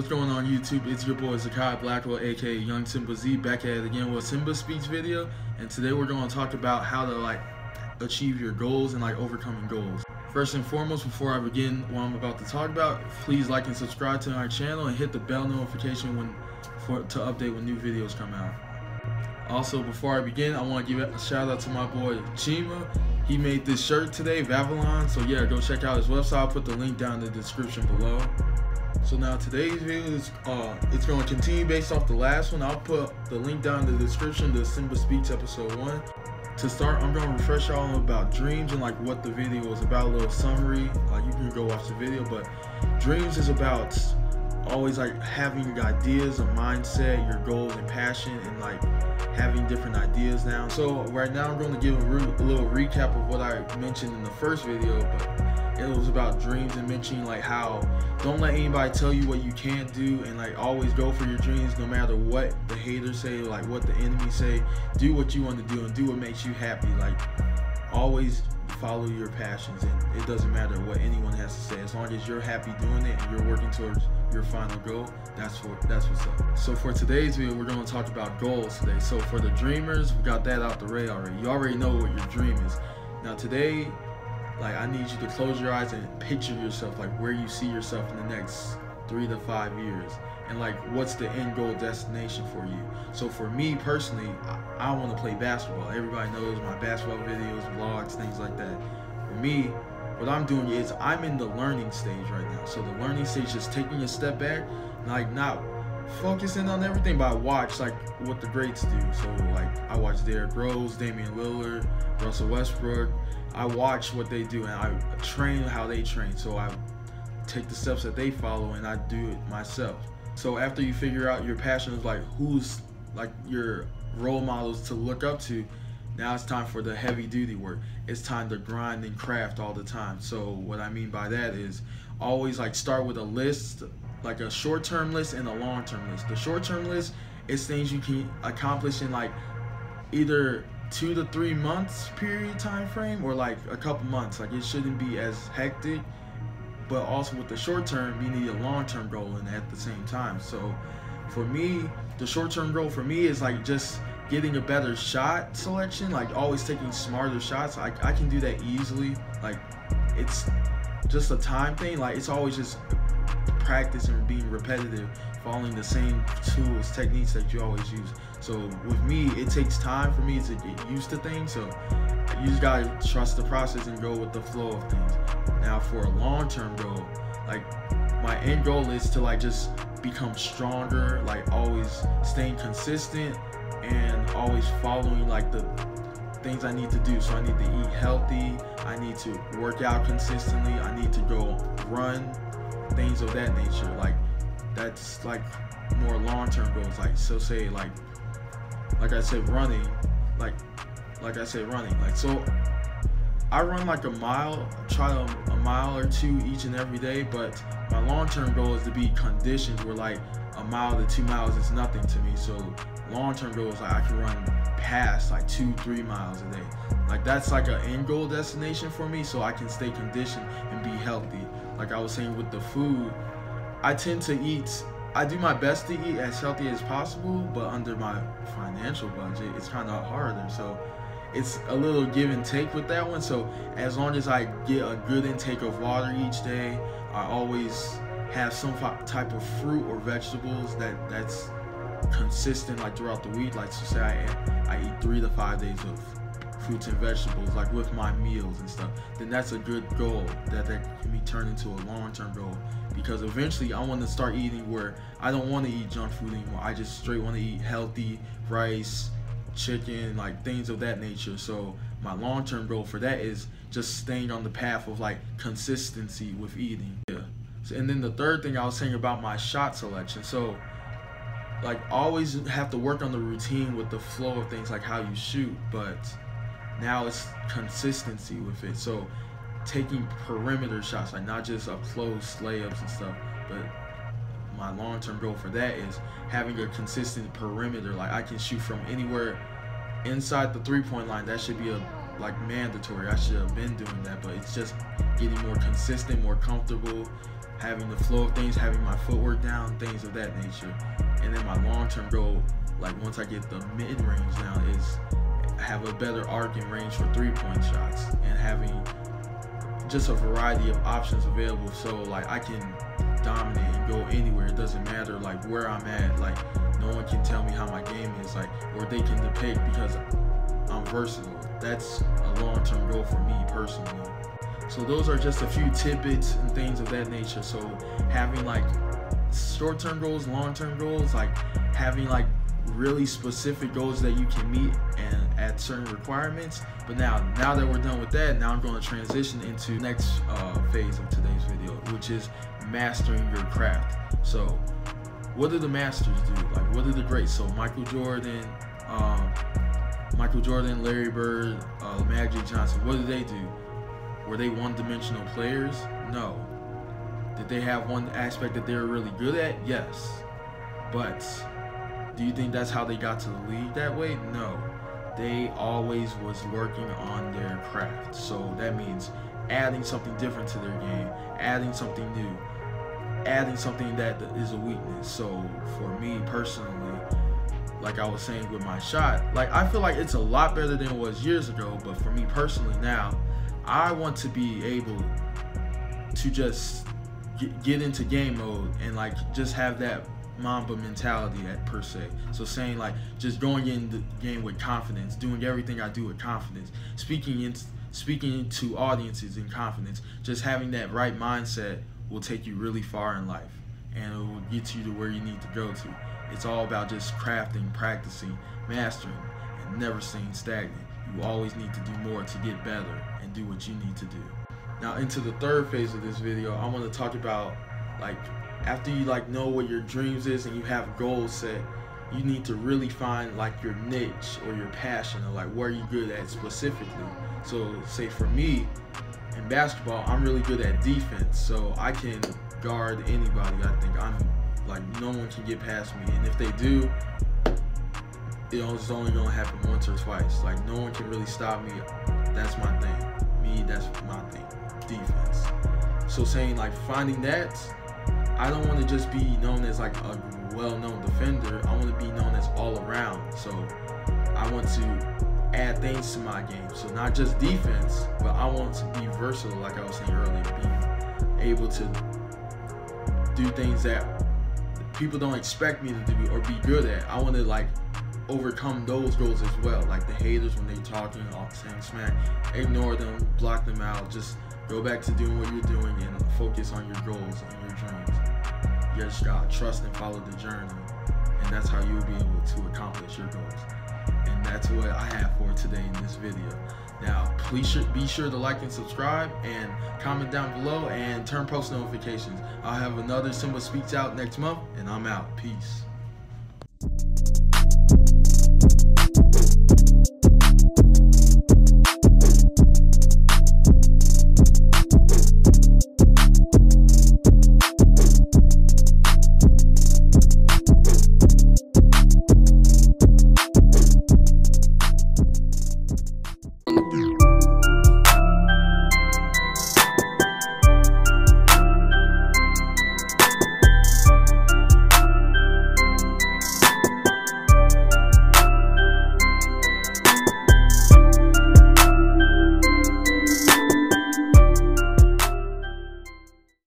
what's going on YouTube? It's your boy Zakai Blackwell, aka Young Simba Z, back at it again with Simba Speech video. And today we're going to talk about how to achieve your goals and overcoming goals. First and foremost, before I begin what I'm about to talk about, please like and subscribe to our channel and hit the bell notification to update when new videos come out. Also, before I begin, I want to give a shout out to my boy Chima. He made this shirt today, Vavylon. So yeah, go check out his website. I'll put the link down in the description below. So now today's video is it's going to continue based off the last one. I'll put the link down in the description to Simba Speaks episode 1. To start, I'm going to refresh y'all about dreams and what the video was about, a little summary. You can go watch the video, but dreams is about always having your ideas, a mindset, your goals and passion, and having different ideas now. So right now I'm going to give a little recap of what I mentioned in the first video, but it was about dreams and mentioning how don't let anybody tell you what you can't do, and always go for your dreams no matter what the haters say, what the enemy say. Do what you want to do and do what makes you happy. Always follow your passions, and it doesn't matter what anyone has to say. As long as you're happy doing it and you're working towards your final goal, that's what's up. So for today's video, we're going to talk about goals today. So for the dreamers, we got that out the way already. You already know what your dream is. Now today, I need you to close your eyes and picture yourself, where you see yourself in the next 3 to 5 years, and what's the end goal destination for you. So for me personally, I want to play basketball. Everybody knows my basketball videos, vlogs, things like that. For me, what I'm doing is I'm in the learning stage right now. So the learning stage is taking a step back, not focusing on everything, but I watch what the greats do. So I watch Derrick Rose, Damian Lillard, Russell Westbrook. I watch what they do and I train how they train. So I take the steps that they follow and I do it myself. So after you figure out your passions, who's your role models to look up to, now it's time for the heavy duty work. It's time to grind and craft all the time. So what I mean by that is always start with a list, a short-term list and a long-term list. The short-term list is things you can accomplish in either 2 to 3 months period time frame, or a couple months. It shouldn't be as hectic. But also with the short term, you need a long term goal and at the same time. So for me, the short term goal for me is just getting a better shot selection, always taking smarter shots. I can do that easily. It's just a time thing. It's always just practice and being repetitive, following the same tools, techniques that you always use. So with me, it takes time for me to get used to things. So you just gotta trust the process and go with the flow of things. Now for a long-term goal, my end goal is to just become stronger, always staying consistent and always following the things I need to do. So I need to eat healthy, I need to work out consistently, I need to go run, things of that nature. That's more long-term goals. So say like I said running, so I run a mile, try a mile or two each and every day, but my long-term goal is to be conditioned where a mile to 2 miles is nothing to me. So long-term goal is I can run past 2-3 miles a day. That's an end goal destination for me, so I can stay conditioned and be healthy. I was saying with the food, I tend to eat, I do my best to eat as healthy as possible, but under my financial budget, it's kind of harder. So it's a little give and take with that one. So as long as I get a good intake of water each day, I always have some type of fruit or vegetables that's consistent throughout the week. So say I eat 3 to 5 days of fruits and vegetables with my meals and stuff, then that's a good goal that can be turned into a long-term goal, because eventually I want to start eating where I don't want to eat junk food anymore. I just straight want to eat healthy rice, chicken, things of that nature. So my long-term goal for that is just staying on the path of consistency with eating. Yeah. So, and then the third thing I was saying about my shot selection. So always have to work on the routine with the flow of things, how you shoot, but now it's consistency with it. So taking perimeter shots, not just up close layups and stuff, but my long-term goal for that is having a consistent perimeter. I can shoot from anywhere inside the three-point line. That should be mandatory. I should have been doing that, but it's just getting more consistent, more comfortable, having the flow of things, having my footwork down, things of that nature. And then my long-term goal, like once I get the mid-range down, is have a better arc and range for three-point shots and having just a variety of options available, so like I can dominate and go anywhere. It doesn't matter like where I'm at, like no one can tell me how my game is, like, or they can depict, because I'm versatile. That's a long-term goal for me personally. So those are just a few tidbits and things of that nature. So having like short-term goals, long-term goals, like having like really specific goals that you can meet and at certain requirements. But now that we're done with that, now I'm going to transition into the next phase of today's video, which is mastering your craft. So what do the masters do? Like, what are the greats? So Michael Jordan, Larry Bird, Magic Johnson, what did they do? Were they one-dimensional players? No. Did they have one aspect that they were really good at? Yes. But do you think that's how they got to the league that way? No. They always was working on their craft. So that means adding something different to their game, adding something new, adding something that is a weakness. So for me personally, like I was saying with my shot, like I feel like it's a lot better than it was years ago, but for me personally now, I want to be able to just get into game mode and like just have that Mamba mentality per se. So saying like just going in the game with confidence, doing everything I do with confidence, speaking to audiences in confidence, just having that right mindset will take you really far in life and it will get you to where you need to go to. It's all about just crafting, practicing, mastering, and never staying stagnant. You always need to do more to get better and do what you need to do. Now into the third phase of this video, I want to talk about like after you like know what your dreams is and you have goals set, you need to really find like your niche or your passion or like where you're good at specifically. So say for me, in basketball, I'm really good at defense, so I can guard anybody. I think I'm like no one can get past me, and if they do, it's only gonna happen once or twice. Like no one can really stop me. That's my thing. That's my thing. Defense. So saying like finding that, I don't want to just be known as like a well-known defender. I want to be known as all around. So I want to add things to my game. So not just defense, but I want to be versatile, like I was saying earlier, being able to do things that people don't expect me to do or be good at. I want to like overcome those goals as well. Like the haters when they talking, all saying smack, ignore them, block them out, just go back to doing what you're doing and focus on your goals and your dreams. You just gotta trust and follow the journey, and that's how you'll be able to accomplish your goals. And that's what I have for today in this video. Now, please be sure to like and subscribe and comment down below and turn post notifications. I'll have another Simba Speaks out next month, and I'm out. Peace.